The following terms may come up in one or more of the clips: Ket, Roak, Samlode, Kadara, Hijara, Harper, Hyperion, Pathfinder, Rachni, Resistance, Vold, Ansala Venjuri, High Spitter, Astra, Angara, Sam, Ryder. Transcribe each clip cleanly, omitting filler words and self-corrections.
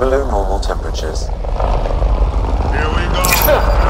below normal temperatures. Here we go!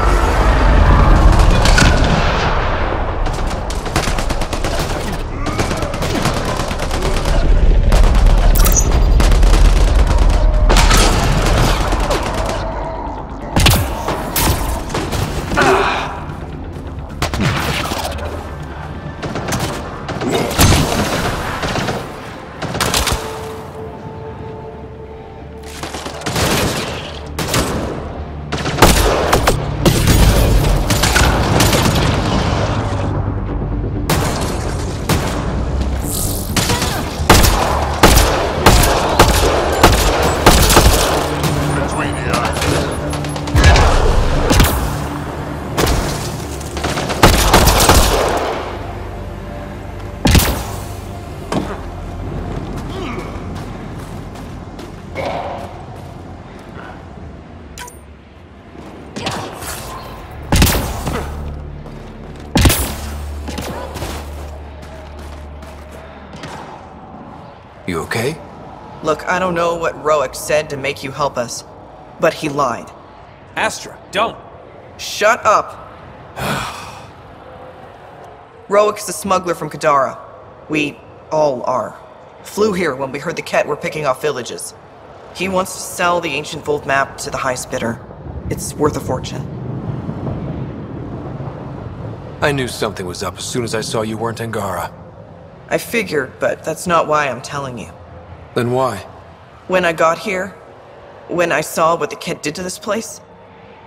You okay? Look, I don't know what Roak said to make you help us, but he lied. Astra, don't! Shut up! Roak's the smuggler from Kadara. We all are. Flew here when we heard the Ket were picking off villages. He wants to sell the ancient Vold map to the High Spitter. It's worth a fortune. I knew something was up as soon as I saw you weren't Angara. I figured, but that's not why I'm telling you. Then why? When I got here, when I saw what the Ket did to this place,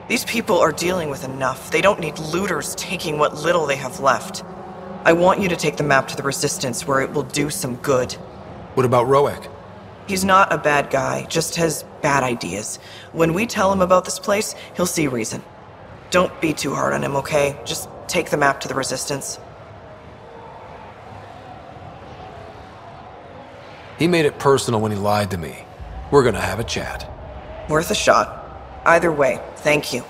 these people are dealing with enough. They don't need looters taking what little they have left. I want you to take the map to the Resistance where it will do some good. What about Roak? He's not a bad guy, just has bad ideas. When we tell him about this place, he'll see reason. Don't be too hard on him, okay? Just take the map to the Resistance. He made it personal when he lied to me. We're gonna have a chat. Worth a shot. Either way, thank you.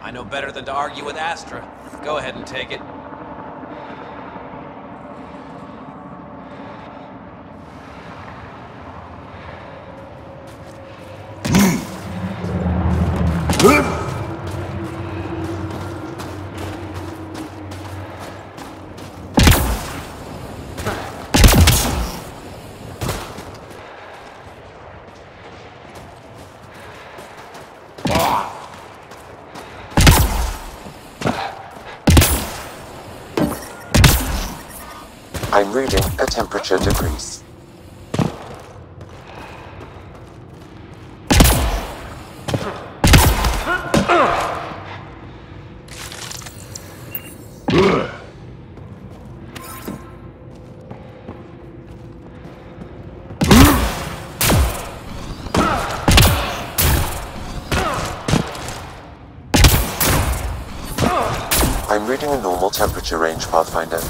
I know better than to argue with Astra. Go ahead and take it. I'm reading a temperature decrease. I'm reading a normal temperature range, Pathfinder.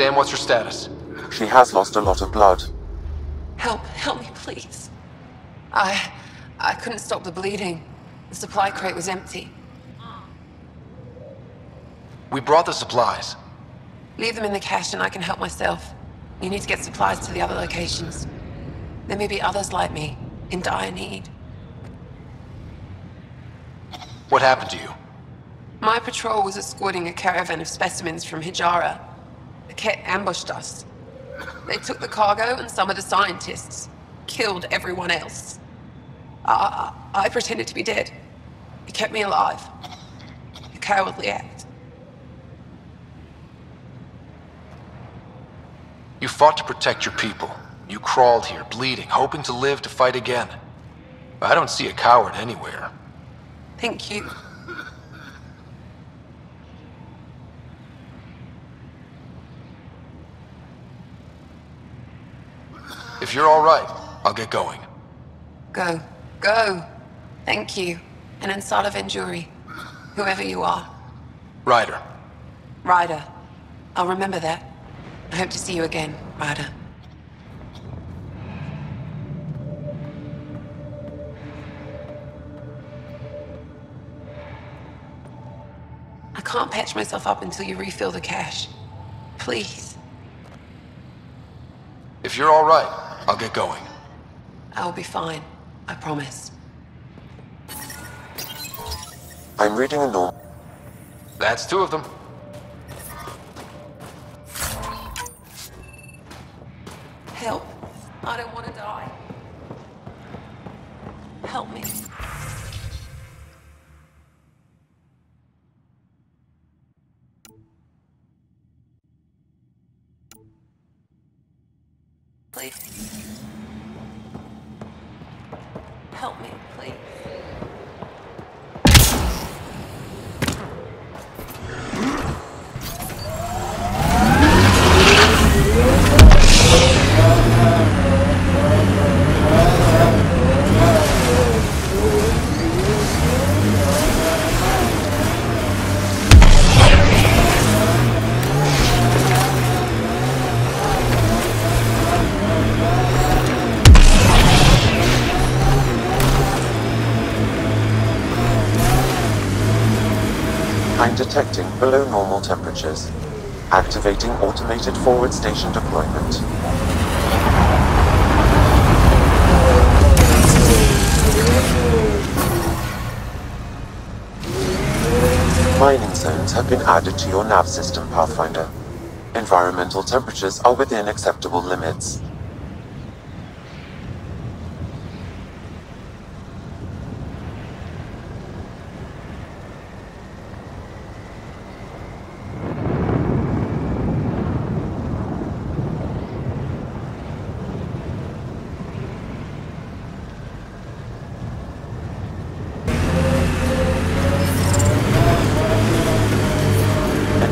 Sam, what's her status? She has lost a lot of blood. Help me, please. I couldn't stop the bleeding. The supply crate was empty. We brought the supplies. Leave them in the cache and I can help myself. You need to get supplies to the other locations. There may be others like me, in dire need. What happened to you? My patrol was escorting a caravan of specimens from Hijara. The Ket ambushed us. They took the cargo and some of the scientists. Killed everyone else. I pretended to be dead. It kept me alive. A cowardly act. You fought to protect your people. You crawled here, bleeding, hoping to live to fight again. I don't see a coward anywhere. Thank you. If you're all right, I'll get going. Go. Thank you. And Ansala Venjuri, whoever you are. Ryder. I'll remember that. I hope to see you again, Ryder. I can't patch myself up until you refill the cache. Please. If you're all right, I'll get going. I'll be fine. I promise. I'm reading a note. That's two of them. Help. I don't want to die. Help me. Please. Help me, please. Detecting below normal temperatures. Activating automated forward station deployment. Mining zones have been added to your nav system, Pathfinder. Environmental temperatures are within acceptable limits.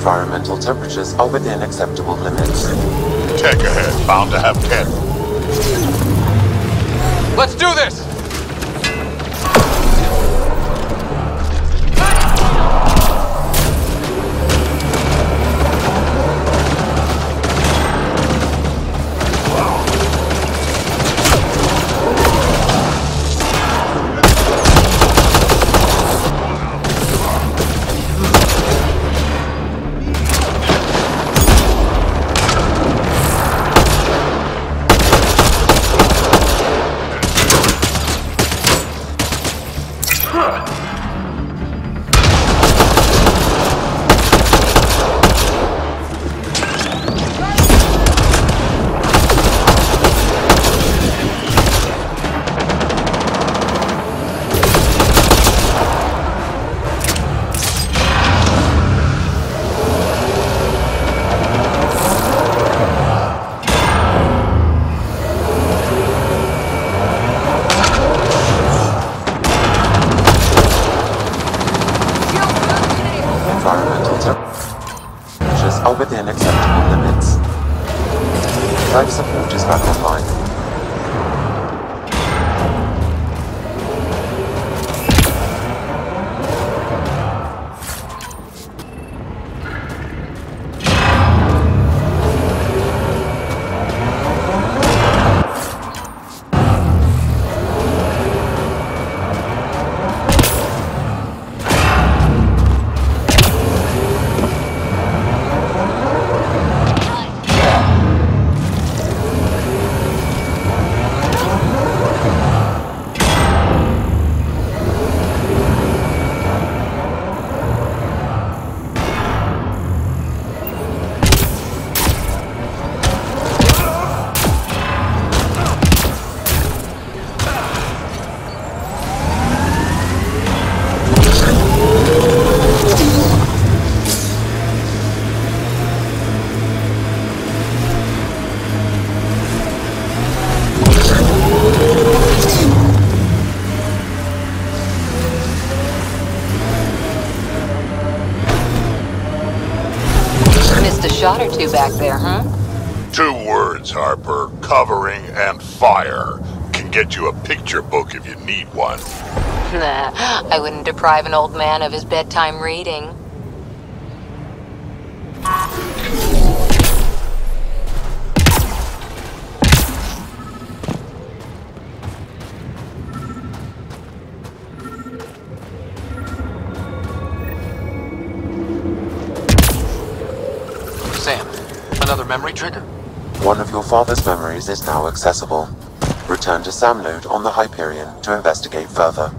Environmental temperatures are within acceptable limits. Tech ahead, bound to have Ket. Let's do this! shot or two back there, huh? 2 words, Harper. Covering and fire. Can get you a picture book if you need one. Nah, I wouldn't deprive an old man of his bedtime reading. Sam, another memory trigger. One of your father's memories is now accessible. Return to Samlode on the Hyperion to investigate further.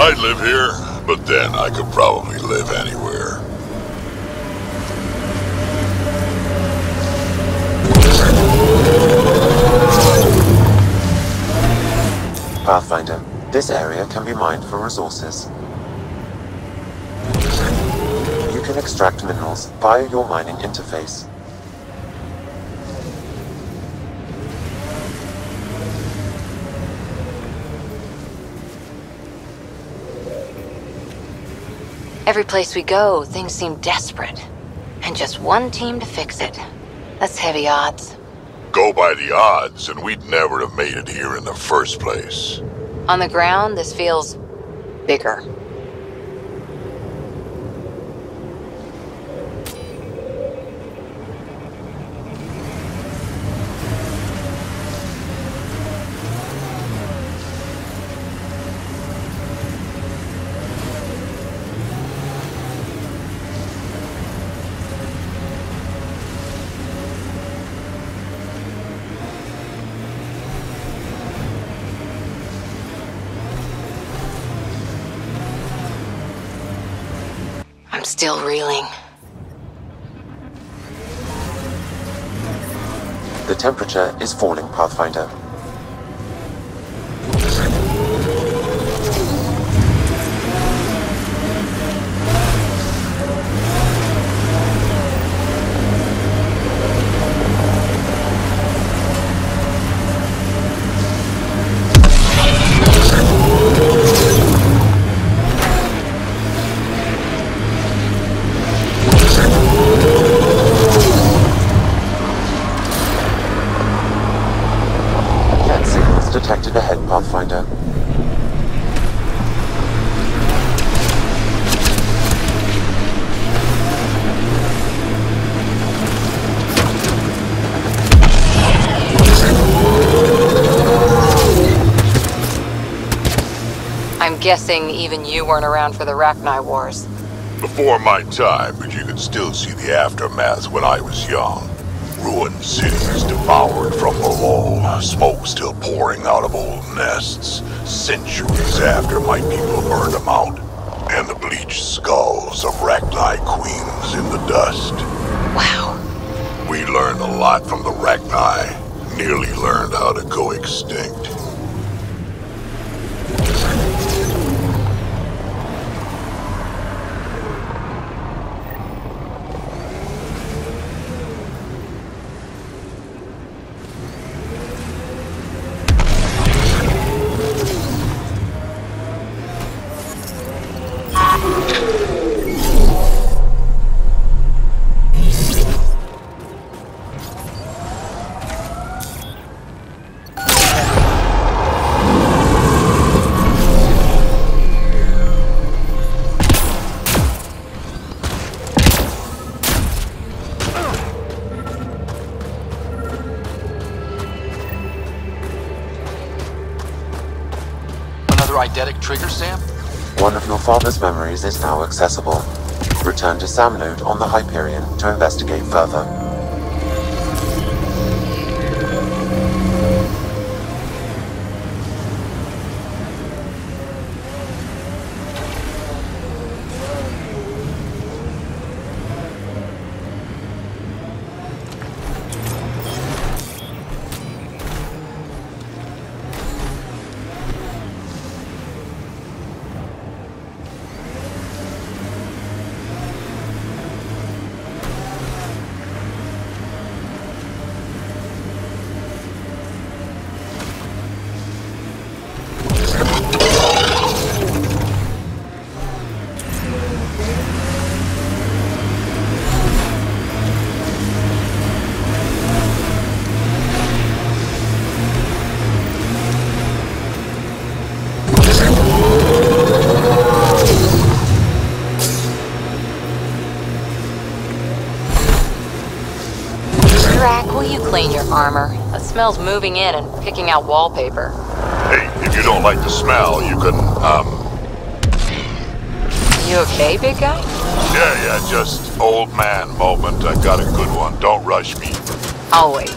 I'd live here, but then I could probably live anywhere. Pathfinder, this area can be mined for resources. You can extract minerals via your mining interface. Every place we go, things seem desperate. And just one team to fix it. That's heavy odds. Go by the odds, and we'd never have made it here in the first place. On the ground, this feels bigger. Still reeling. The temperature is falling, Pathfinder. guessing even you weren't around for the Rachni Wars. Before my time, but you could still see the aftermath when I was young. Ruined cities devoured from below, smoke still pouring out of old nests, centuries after my people burned them out, and the bleached skulls of Rachni queens in the dust. Wow. We learned a lot from the Rachni, nearly learned how to go extinct. Eidetic trigger, Sam? One of your father's memories is now accessible. Return to Samnode on the Hyperion to investigate further. Armor. That smell's moving in and picking out wallpaper. Hey, if you don't like the smell, you can, You okay, big guy? Yeah, just old man moment. I got a good one. Don't rush me. I'll wait.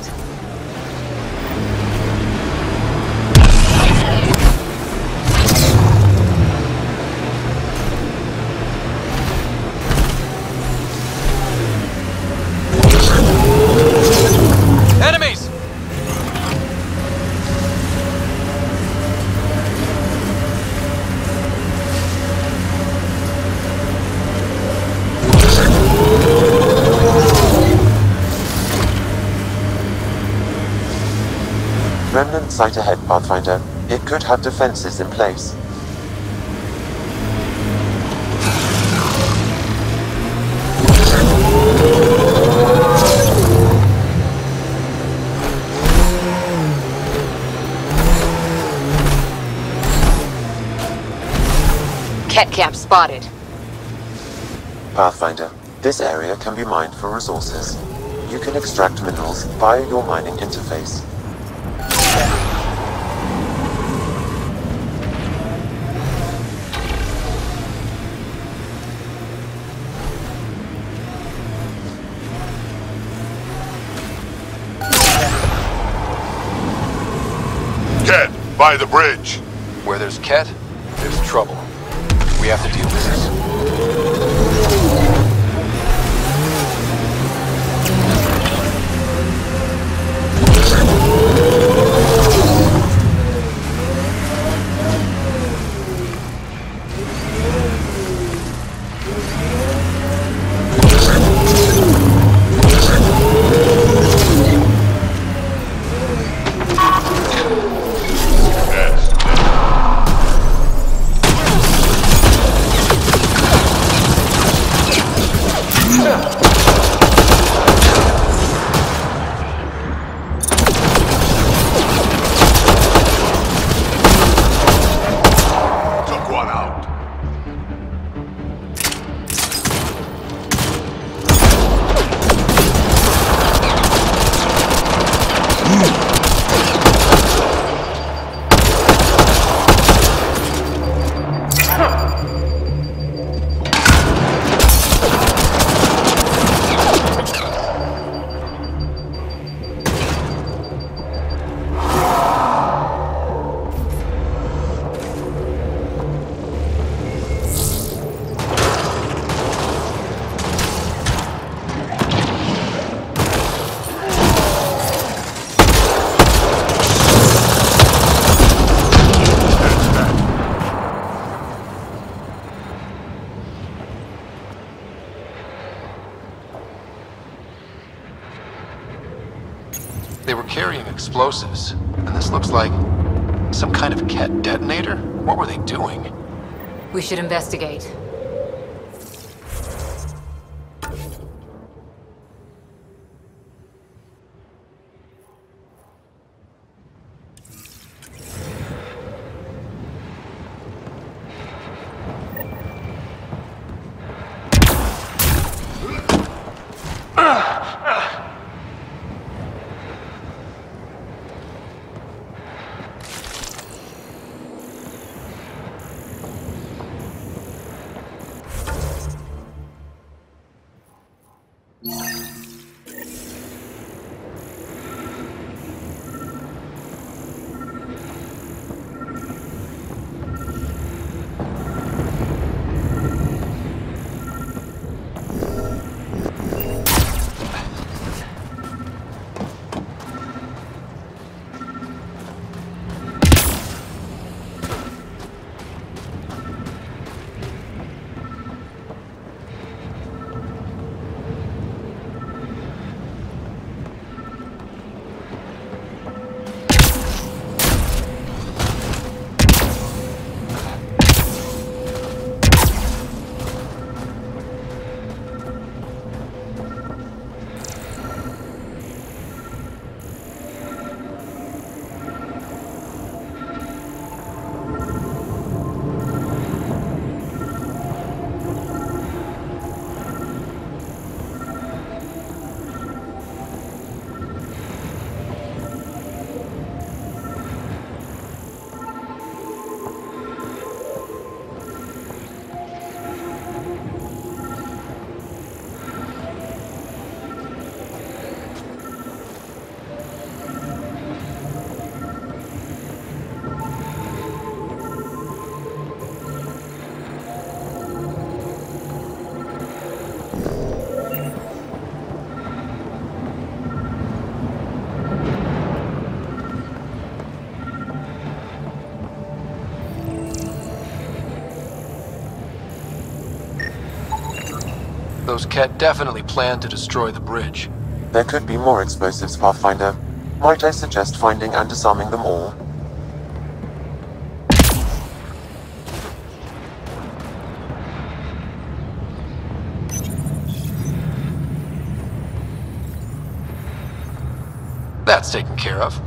Sight ahead, Pathfinder. It could have defenses in place. Ket camp spotted. Pathfinder, this area can be mined for resources. You can extract minerals via your mining interface. By the bridge. Where there's Ket, there's trouble. We have to deal with They were carrying explosives, and this looks like some kind of Ket detonator? What were they doing? We should investigate. Those Ket definitely planned to destroy the bridge. There could be more explosives, Pathfinder. Might I suggest finding and disarming them all? That's taken care of.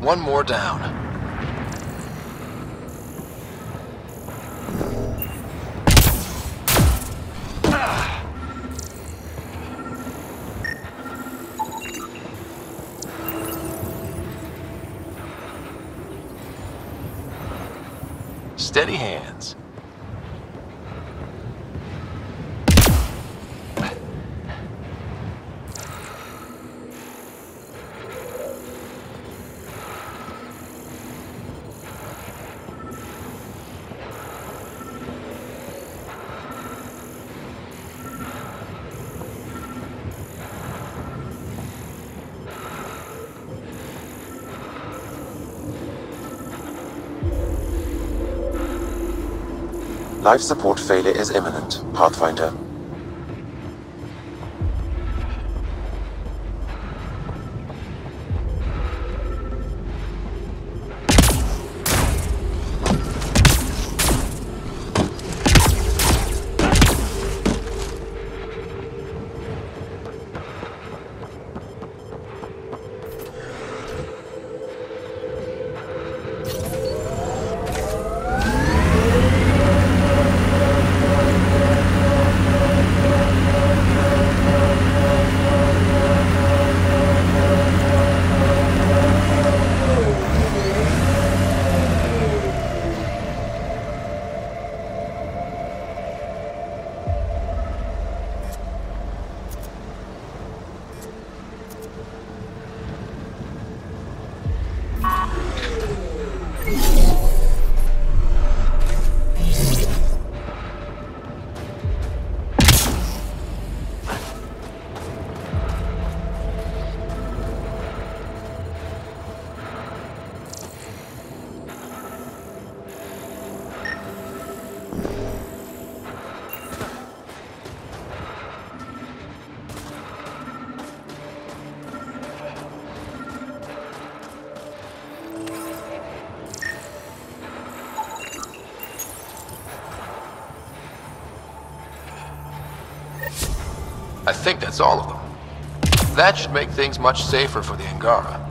One more down. Steady hands. Life support failure is imminent, Pathfinder. I think that's all of them. That should make things much safer for the Angara.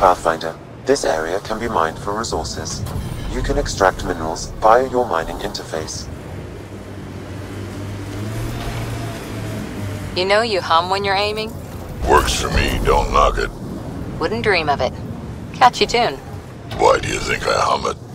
Pathfinder, this area can be mined for resources. You can extract minerals via your mining interface. You know you hum when you're aiming? Works for me, don't knock it. Wouldn't dream of it. Catchy tune. Why do you think I hum it?